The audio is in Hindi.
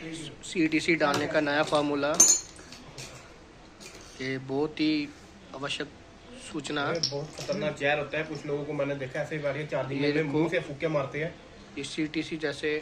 CTC डालने का नया फार्मूला, ये बहुत ही आवश्यक सूचना है। बहुत खतरनाक जहर होता है, कुछ लोगों को मैंने देखा ऐसे ही बार 4 दिन में मुंह से फूके मारते हैं। CTC जैसे